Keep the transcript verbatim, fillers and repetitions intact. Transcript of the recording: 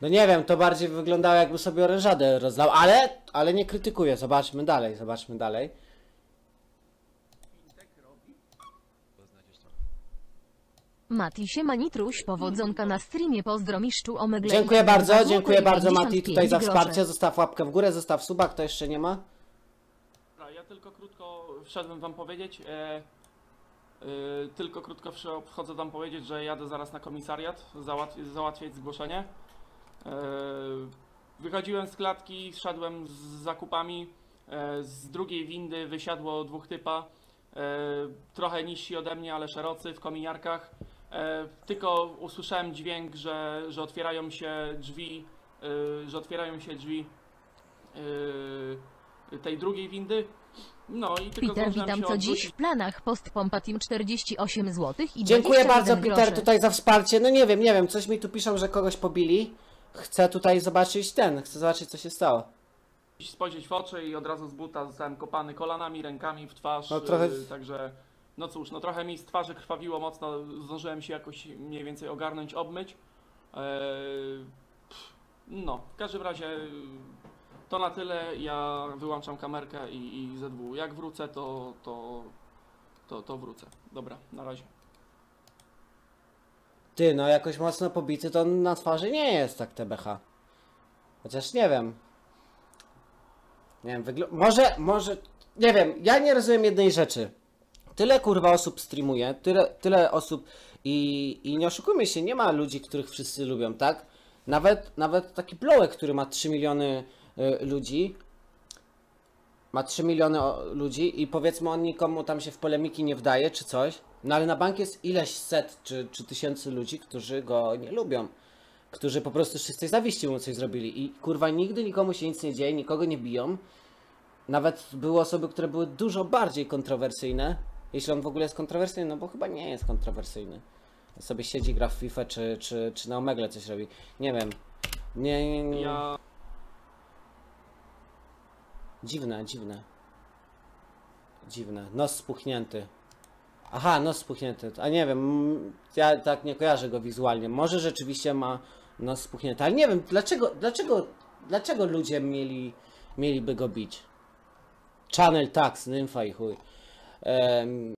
No nie wiem, to bardziej wyglądało, jakby sobie orężadę rozlał, ale, ale nie krytykuję. Zobaczmy dalej, zobaczmy dalej. Mati się manitruś, powodzonka na streamie, pozdro mistrzu Omegle. Dziękuję bardzo, dziękuję bardzo Mati tutaj za wsparcie. Zostaw łapkę w górę, zostaw suba, kto jeszcze nie ma? Ja tylko krótko wszedłem wam powiedzieć, e, e, tylko krótko wchodzę wam powiedzieć, że jadę zaraz na komisariat załatwiać, załatwiać zgłoszenie. E, wychodziłem z klatki, szedłem z zakupami, e, z drugiej windy wysiadło dwóch typa, e, trochę niżsi ode mnie, ale szerocy, w kominiarkach. E, tylko usłyszałem dźwięk, że, że otwierają się drzwi, e, że otwierają się drzwi e, tej drugiej windy. No i tylko Peter, witam, co dziś w planach, post pompa team czterdzieści osiem złotych i dziękuję bardzo Peter groszy. Tutaj za wsparcie. No nie wiem, nie wiem, coś mi tu piszą, że kogoś pobili. Chcę tutaj zobaczyć ten, chcę zobaczyć, co się stało. Spojrzeć w oczy i od razu z buta zostałem kopany kolanami, rękami w twarz, no trochę... yy, także... No cóż, no trochę mi z twarzy krwawiło mocno, zdążyłem się jakoś mniej więcej ogarnąć, obmyć. Yy, no, w każdym razie to na tyle, ja wyłączam kamerkę i, i Z W. Jak wrócę, to, to, to, to wrócę. Dobra, na razie. Ty, no jakoś mocno pobity to na twarzy nie jest tak T B H. Chociaż nie wiem. Nie wiem, wygl... może, może, nie wiem, ja nie rozumiem jednej rzeczy. Tyle kurwa osób streamuje, tyle, tyle osób i, i nie oszukujmy się, nie ma ludzi, których wszyscy lubią, tak? Nawet, nawet taki blowek, który ma trzy miliony y, ludzi, ma trzy miliony o, ludzi i powiedzmy on nikomu tam się w polemiki nie wdaje czy coś, no ale na bank jest ileś set czy, czy tysięcy ludzi, którzy go nie lubią, którzy po prostu wszyscy z zawiści mu coś zrobili i kurwa nigdy nikomu się nic nie dzieje, nikogo nie biją. Nawet były osoby, które były dużo bardziej kontrowersyjne, jeśli on w ogóle jest kontrowersyjny, no bo chyba nie jest kontrowersyjny. Sobie siedzi, gra w FIFA czy, czy, czy na Omegle coś robi, nie wiem. Nie, nie, nie. Ja... Dziwne, dziwne. Dziwne, nos spuchnięty. Aha, nos spuchnięty, a nie wiem, ja tak nie kojarzę go wizualnie. Może rzeczywiście ma nos spuchnięty, ale nie wiem, dlaczego, dlaczego, dlaczego ludzie mieli, mieliby go bić? Channel Tax, Nymfa i chuj. Um...